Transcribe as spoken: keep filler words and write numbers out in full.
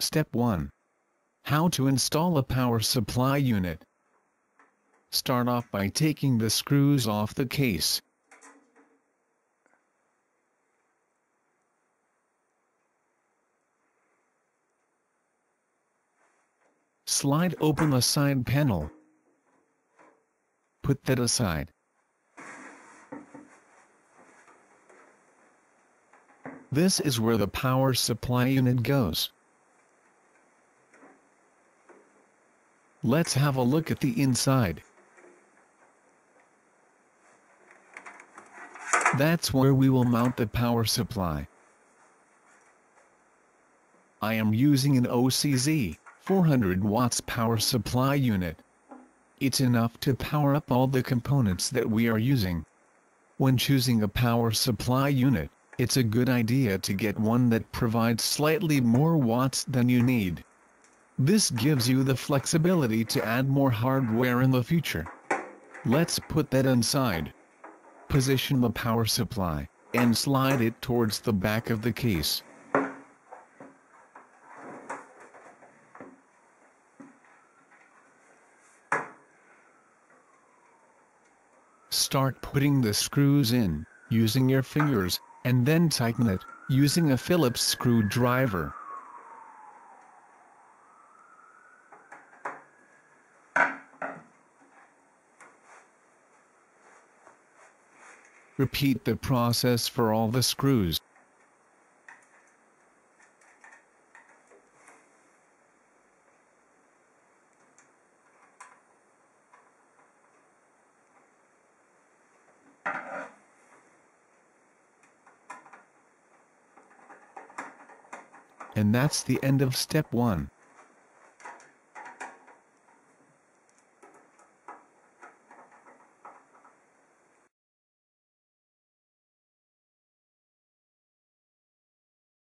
Step one. How to install a power supply unit. Start off by taking the screws off the case. Slide open the side panel. Put that aside. This is where the power supply unit goes. Let's have a look at the inside. That's where we will mount the power supply. I am using an O C Z four hundred watts power supply unit. It's enough to power up all the components that we are using. When choosing a power supply unit, it's a good idea to get one that provides slightly more watts than you need. This gives you the flexibility to add more hardware in the future. Let's put that inside. Position the power supply, and slide it towards the back of the case. Start putting the screws in, using your fingers, and then tighten it, using a Phillips screwdriver. Repeat the process for all the screws. And that's the end of step one.